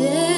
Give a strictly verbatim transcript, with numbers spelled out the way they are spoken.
Yeah.